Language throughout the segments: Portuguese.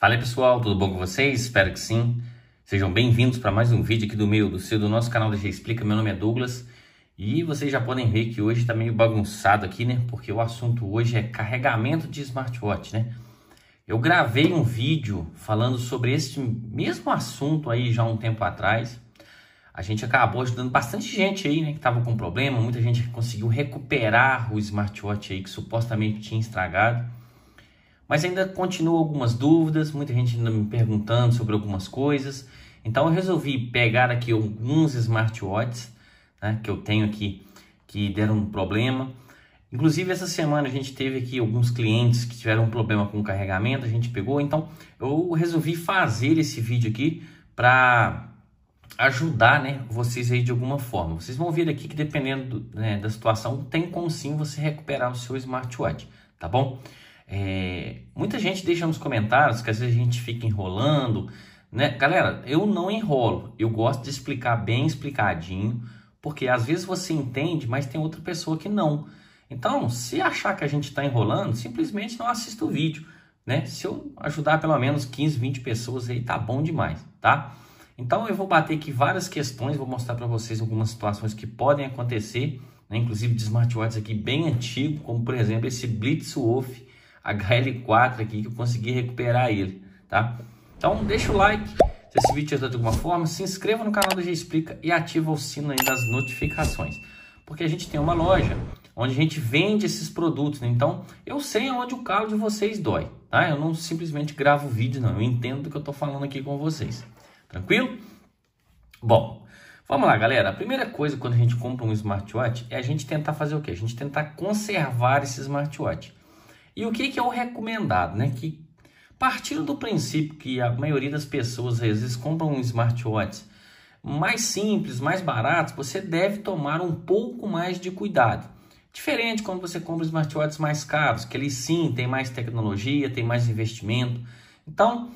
Fala aí, pessoal, tudo bom com vocês? Espero que sim. Sejam bem-vindos para mais um vídeo aqui do nosso canal DG Explica. Meu nome é Douglas e vocês já podem ver que hoje está meio bagunçado aqui, né? Porque o assunto hoje é carregamento de smartwatch, né? Eu gravei um vídeo falando sobre esse mesmo assunto aí já há um tempo atrás. A gente acabou ajudando bastante gente aí, né? Que estava com problema, muita gente conseguiu recuperar o smartwatch aí que supostamente tinha estragado. Mas ainda continuam algumas dúvidas, muita gente ainda me perguntando sobre algumas coisas. Então eu resolvi pegar aqui alguns smartwatches, né, que eu tenho aqui, que deram um problema. Inclusive essa semana a gente teve aqui alguns clientes que tiveram um problema com o carregamento, a gente pegou. Então eu resolvi fazer esse vídeo aqui para ajudar, né, vocês aí de alguma forma. Vocês vão ver aqui que dependendo da situação, tem como sim você recuperar o seu smartwatch, tá bom? Muita gente deixa nos comentários que às vezes a gente fica enrolando, né? Galera, eu não enrolo, eu gosto de explicar bem explicadinho, porque às vezes você entende, mas tem outra pessoa que não. Então, se achar que a gente está enrolando, simplesmente não assista o vídeo, né? Se eu ajudar pelo menos 15, 20 pessoas aí, tá bom demais, tá? Então, eu vou bater aqui várias questões, vou mostrar para vocês algumas situações que podem acontecer, né? Inclusive de smartwatches aqui bem antigo, como por exemplo esse Blitzwolf HL4 aqui, que eu consegui recuperar ele, tá? Então deixa o like se esse vídeo te ajudou de alguma forma, se inscreva no canal do DG Explica e ativa o sino aí das notificações, porque a gente tem uma loja onde a gente vende esses produtos, né? Então eu sei onde o calo de vocês dói, tá? Eu não simplesmente gravo vídeo, não, eu entendo do que eu tô falando aqui com vocês, tranquilo? Bom, vamos lá, galera. A primeira coisa quando a gente compra um smartwatch é a gente tentar fazer o que? A gente tentar conservar esse smartwatch. E o que é o recomendado, né? Que partindo do princípio que a maioria das pessoas às vezes compram um smartwatch mais simples, mais barato, você deve tomar um pouco mais de cuidado. Diferente quando você compra smartwatches mais caros, que eles sim tem mais tecnologia, tem mais investimento. Então,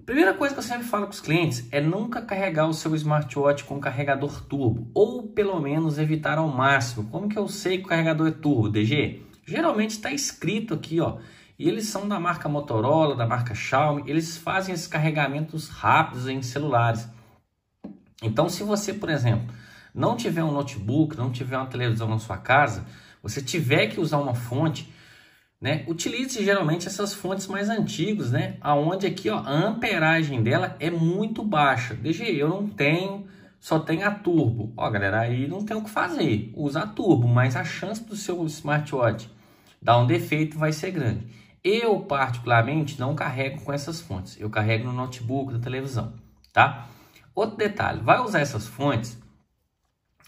a primeira coisa que eu sempre falo com os clientes é nunca carregar o seu smartwatch com carregador turbo, ou pelo menos evitar ao máximo. Como que eu sei que o carregador é turbo, DG? Geralmente está escrito aqui, ó, e eles são da marca Motorola, da marca Xiaomi, eles fazem esses carregamentos rápidos em celulares. Então, se você, por exemplo, não tiver um notebook, não tiver uma televisão na sua casa, você tiver que usar uma fonte, né, utilize geralmente essas fontes mais antigas, né, aonde aqui, ó, a amperagem dela é muito baixa. DG, eu não tenho, só tem a turbo. Ó, galera, aí não tem o que fazer, usa a turbo, mas a chance do seu smartwatch dá um defeito vai ser grande. Eu particularmente não carrego com essas fontes, eu carrego no notebook, na televisão, tá? Outro detalhe, vai usar essas fontes,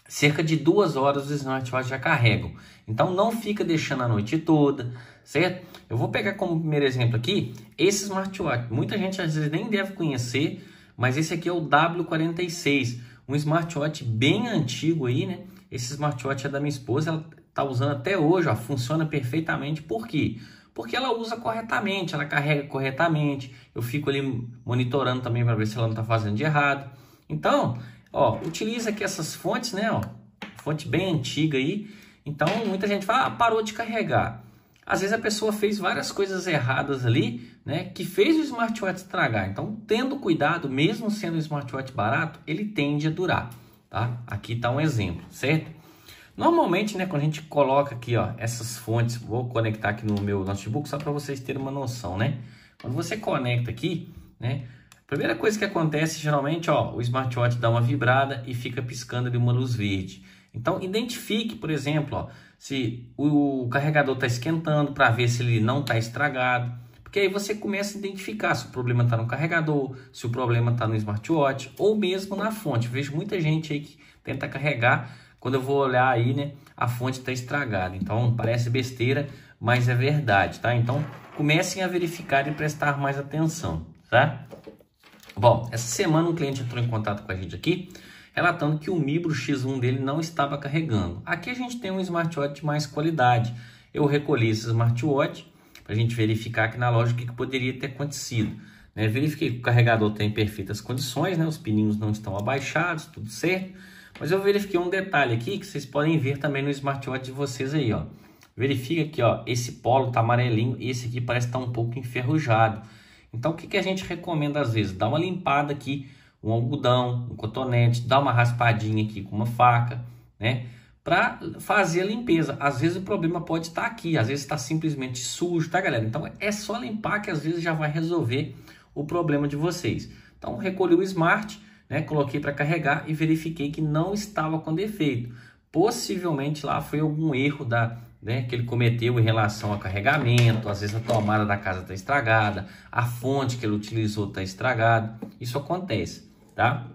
cerca de 2 horas os smartwatches já carregam, então não fica deixando a noite toda, certo? Eu vou pegar como primeiro exemplo aqui esse smartwatch, muita gente às vezes nem deve conhecer, mas esse aqui é o W46, um smartwatch bem antigo aí, né? Esse smartwatch é da minha esposa, ela tá usando até hoje, ó, funciona perfeitamente. Por quê? Porque ela usa corretamente, ela carrega corretamente, eu fico ali monitorando também para ver se ela não tá fazendo de errado. Então, ó, utiliza aqui essas fontes, né, ó, fonte bem antiga aí. Então, muita gente fala, ah, parou de carregar. Às vezes a pessoa fez várias coisas erradas ali, né, que fez o smartwatch estragar. Então, tendo cuidado, mesmo sendo um smartwatch barato, ele tende a durar, tá? Aqui tá um exemplo, certo? Normalmente, né, quando a gente coloca aqui, ó, essas fontes, vou conectar aqui no meu notebook só para vocês terem uma noção, né? Quando você conecta aqui, né, a primeira coisa que acontece geralmente, ó, o smartwatch dá uma vibrada e fica piscando ali uma luz verde. Então, identifique, por exemplo, ó, se o carregador está esquentando para ver se ele não está estragado, porque aí você começa a identificar se o problema está no carregador, se o problema está no smartwatch ou mesmo na fonte. Eu vejo muita gente aí que tenta carregar. Quando eu vou olhar aí, né, a fonte está estragada. Então, parece besteira, mas é verdade, tá? Então, comecem a verificar e prestar mais atenção, tá? Bom, essa semana um cliente entrou em contato com a gente aqui, relatando que o Mibro X1 dele não estava carregando. Aqui a gente tem um smartwatch de mais qualidade. Eu recolhi esse smartwatch para a gente verificar aqui na loja o que poderia ter acontecido, né? Verifiquei que o carregador tem perfeitas condições, né? Os pininhos não estão abaixados, tudo certo. Mas eu verifiquei um detalhe aqui que vocês podem ver também no smartwatch de vocês aí, ó. Verifica aqui, ó, esse polo tá amarelinho, esse aqui parece estar um pouco enferrujado. Então o que a gente recomenda às vezes? Dá uma limpada aqui, um algodão, um cotonete, dá uma raspadinha aqui com uma faca, né? Para fazer a limpeza. Às vezes o problema pode estar aqui, às vezes está simplesmente sujo, tá galera? Então é só limpar que às vezes já vai resolver o problema de vocês. Então recolhi o Smart, né? Coloquei para carregar e verifiquei que não estava com defeito. Possivelmente lá foi algum erro da, né, que ele cometeu em relação ao carregamento. Às vezes a tomada da casa está estragada, a fonte que ele utilizou está estragada. Isso acontece, tá?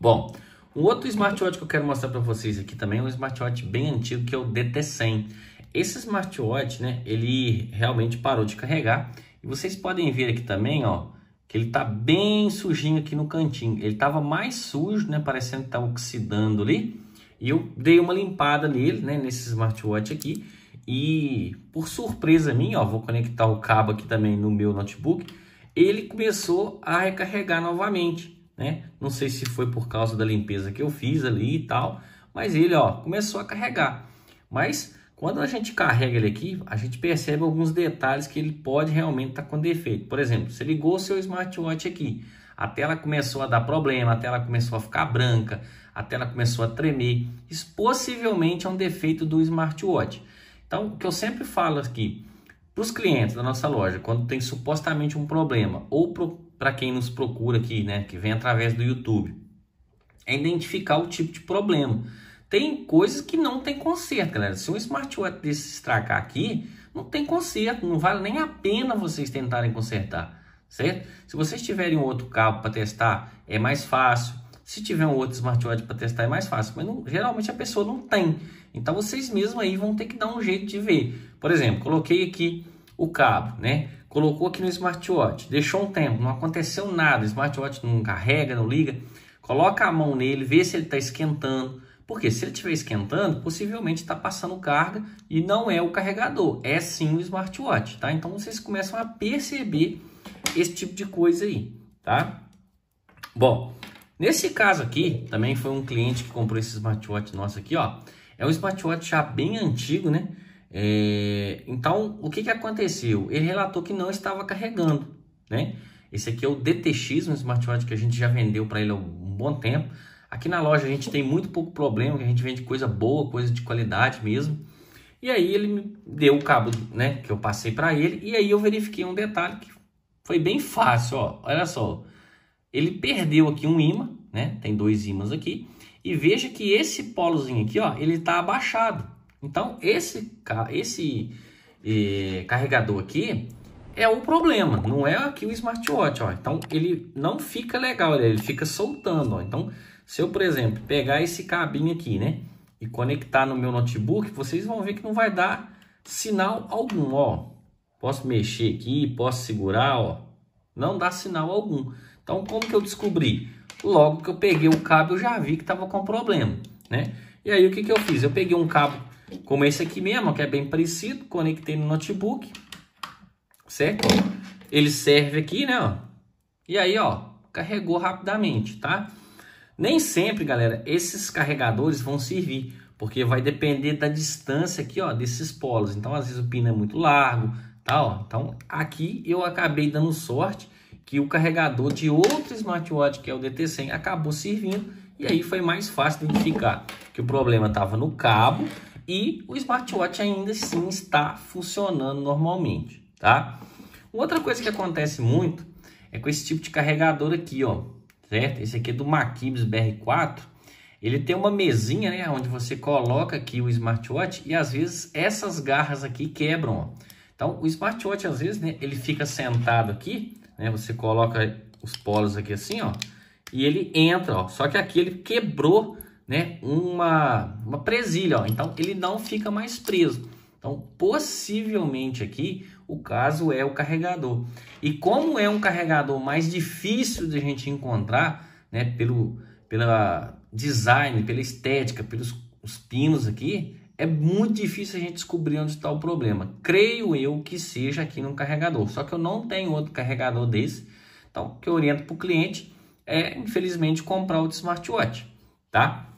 Bom, um outro smartwatch que eu quero mostrar para vocês aqui também é um smartwatch bem antigo, que é o DT100. Esse smartwatch, né, ele realmente parou de carregar. E vocês podem ver aqui também, ó, que ele tá bem sujinho aqui no cantinho. Ele tava mais sujo, né, parecendo que tá oxidando ali. E eu dei uma limpada nele, né, nesse smartwatch aqui. E por surpresa minha, ó, vou conectar o cabo aqui também no meu notebook. Ele começou a recarregar novamente, né? Não sei se foi por causa da limpeza que eu fiz ali e tal, mas ele, ó, começou a carregar. Mas quando a gente carrega ele aqui, a gente percebe alguns detalhes que ele pode realmente estar com defeito. Por exemplo, você ligou o seu smartwatch aqui, a tela começou a dar problema, a tela começou a ficar branca, a tela começou a tremer. Isso possivelmente é um defeito do smartwatch. Então, o que eu sempre falo aqui para os clientes da nossa loja, quando tem supostamente um problema, ou para quem nos procura aqui, né, que vem através do YouTube, é identificar o tipo de problema. Tem coisas que não tem conserto, galera. Se um smartwatch desse estragar aqui, não tem conserto, não vale nem a pena vocês tentarem consertar, certo? Se vocês tiverem um outro cabo para testar, é mais fácil. Se tiver um outro smartwatch para testar, é mais fácil. Mas não, geralmente a pessoa não tem. Então vocês mesmos aí vão ter que dar um jeito de ver. Por exemplo, coloquei aqui o cabo, né? Colocou aqui no smartwatch, deixou um tempo, não aconteceu nada. O smartwatch não carrega, não liga. Coloca a mão nele, vê se ele está esquentando. Porque se ele estiver esquentando, possivelmente está passando carga e não é o carregador. É sim o smartwatch, tá? Então vocês começam a perceber esse tipo de coisa aí, tá? Bom, nesse caso aqui, também foi um cliente que comprou esse smartwatch nosso aqui, ó. É um smartwatch já bem antigo, né? Então, o que que aconteceu? Ele relatou que não estava carregando, né? Esse aqui é o DTX, um smartwatch que a gente já vendeu para ele há um bom tempo. Aqui na loja a gente tem muito pouco problema, que a gente vende coisa boa, coisa de qualidade mesmo. E aí ele me deu o cabo, né, que eu passei para ele. E aí eu verifiquei um detalhe que foi bem fácil, ó. Olha só, ele perdeu aqui um ímã, né? Tem dois ímãs aqui. E veja que esse polozinho aqui, ó, ele tá abaixado. Então esse carregador aqui é o problema, não é aqui o smartwatch, ó. Então ele não fica legal, ele fica soltando, ó. Então se eu, por exemplo, pegar esse cabinho aqui, né, e conectar no meu notebook, vocês vão ver que não vai dar sinal algum, ó. Posso mexer aqui, posso segurar, ó, não dá sinal algum. Então, como que eu descobri? Logo que eu peguei o cabo, eu já vi que estava com problema, né? E aí, o que que eu fiz? Eu peguei um cabo como esse aqui mesmo, que é bem parecido, conectei no notebook, certo? Ele serve aqui, né, ó. E aí, ó, carregou rapidamente, tá? Nem sempre, galera, esses carregadores vão servir, porque vai depender da distância aqui, ó, desses polos. Então, às vezes o pino é muito largo, tá, ó. Então, aqui eu acabei dando sorte que o carregador de outro smartwatch, que é o DT100, acabou servindo. E aí foi mais fácil identificar que o problema estava no cabo e o smartwatch ainda sim está funcionando normalmente, tá? Outra coisa que acontece muito é com esse tipo de carregador aqui, ó, certo? Esse aqui é do Makibis BR4. Ele tem uma mesinha, né, onde você coloca aqui o smartwatch e às vezes essas garras aqui quebram, ó. Então o smartwatch às vezes, né, ele fica sentado aqui, né, você coloca os polos aqui assim, ó, e ele entra, ó, só que aqui ele quebrou, né, uma presilha, ó, então ele não fica mais preso. Então possivelmente aqui o caso é o carregador. E como é um carregador mais difícil de a gente encontrar, né, pela design, pela estética, pelos pinos aqui, é muito difícil a gente descobrir onde está o problema. Creio eu que seja aqui no carregador. Só que eu não tenho outro carregador desse. Então, o que eu oriento para o cliente é, infelizmente, comprar outro smartwatch, tá?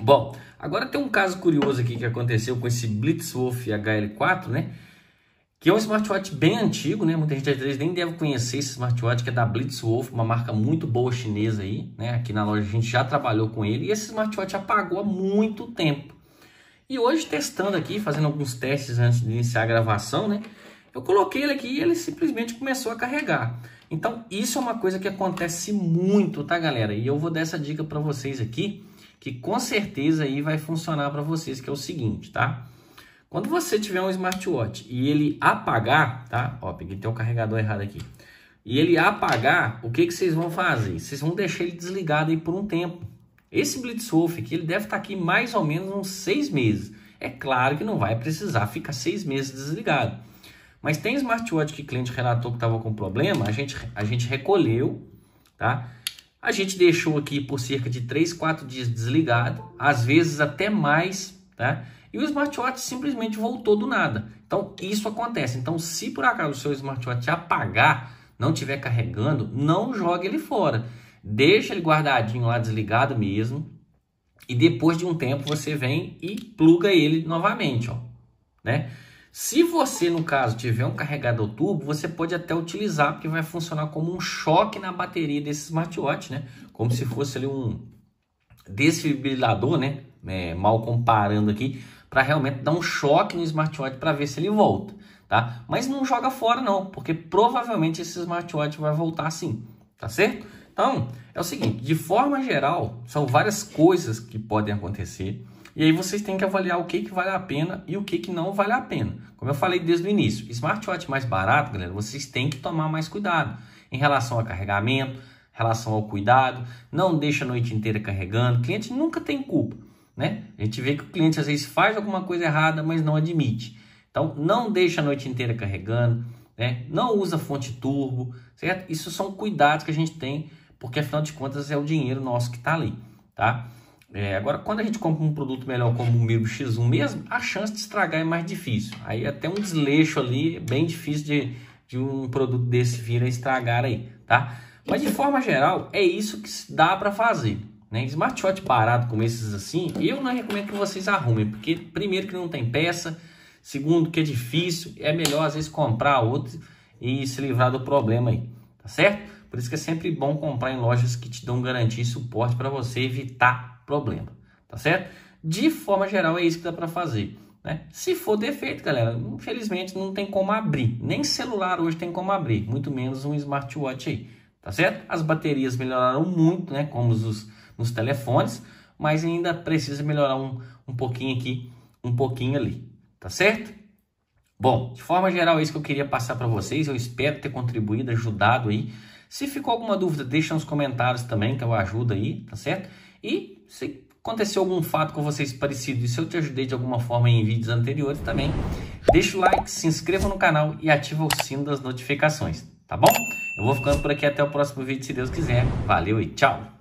Bom, agora tem um caso curioso aqui que aconteceu com esse Blitzwolf HL4, né? que é um smartwatch bem antigo, né? Muita gente às vezes nem deve conhecer esse smartwatch, que é da Blitzwolf, uma marca muito boa chinesa aí, né? Aqui na loja a gente já trabalhou com ele, e esse smartwatch apagou há muito tempo. E hoje, testando aqui, fazendo alguns testes antes de iniciar a gravação, né? Eu coloquei ele aqui e ele simplesmente começou a carregar. Então, isso é uma coisa que acontece muito, tá, galera? E eu vou dar essa dica para vocês aqui, que com certeza aí vai funcionar para vocês, que é o seguinte, tá? Quando você tiver um smartwatch e ele apagar, tá? Ó, peguei até o carregador errado aqui. E ele apagar, o que que vocês vão fazer? Vocês vão deixar ele desligado aí por um tempo. Esse Blitzwolf aqui, ele deve estar aqui mais ou menos uns 6 meses. É claro que não vai precisar ficar 6 meses desligado. Mas tem smartwatch que o cliente relatou que estava com problema, a gente recolheu, tá? A gente deixou aqui por cerca de 3, 4 dias desligado, às vezes até mais, tá? E o smartwatch simplesmente voltou do nada. Então, isso acontece. Então, se por acaso o seu smartwatch apagar, não estiver carregando, não jogue ele fora. Deixa ele guardadinho lá, desligado mesmo. E depois de um tempo, você vem e pluga ele novamente, ó, né? Se você, no caso, tiver um carregador turbo, você pode até utilizar, porque vai funcionar como um choque na bateria desse smartwatch, né? Como se fosse ali um desfibrilador, né? Mal comparando aqui, para realmente dar um choque no smartwatch para ver se ele volta, tá? Mas não joga fora não, porque provavelmente esse smartwatch vai voltar sim, tá certo? Então, é o seguinte, de forma geral, são várias coisas que podem acontecer. E aí vocês têm que avaliar o que vale a pena e o que não vale a pena. Como eu falei desde o início, smartwatch mais barato, galera, vocês têm que tomar mais cuidado em relação ao carregamento, em relação ao cuidado, não deixa a noite inteira carregando, o cliente nunca tem culpa, né? A gente vê que o cliente às vezes faz alguma coisa errada, mas não admite. Então, não deixa a noite inteira carregando, né? Não usa fonte turbo, certo? Isso são cuidados que a gente tem, porque afinal de contas é o dinheiro nosso que está ali, tá? Agora, quando a gente compra um produto melhor como o Mibro X1 mesmo, a chance de estragar é mais difícil. Aí até um desleixo ali, é bem difícil de um produto desse vir a estragar aí, tá? Mas de forma geral, é isso que dá para fazer, né? Smartwatch barato como esses assim, eu não recomendo que vocês arrumem, porque primeiro que não tem peça, segundo que é difícil, é melhor às vezes comprar outro e se livrar do problema aí, tá certo? Por isso que é sempre bom comprar em lojas que te dão garantia e suporte para você evitar problema, tá certo? De forma geral, é isso que dá para fazer, né? Se for defeito, galera, infelizmente não tem como abrir, nem celular hoje tem como abrir, muito menos um smartwatch aí, tá certo? As baterias melhoraram muito, né? Como nos telefones, mas ainda precisa melhorar um pouquinho aqui, um pouquinho ali, tá certo? Bom, de forma geral, é isso que eu queria passar para vocês. Eu espero ter contribuído, ajudado aí. Se ficou alguma dúvida, deixa nos comentários também, que eu ajudo aí, tá certo? E se aconteceu algum fato com vocês parecido e se eu te ajudei de alguma forma em vídeos anteriores também, deixa o like, se inscreva no canal e ativa o sino das notificações, tá bom? Eu vou ficando por aqui até o próximo vídeo, se Deus quiser. Valeu e tchau!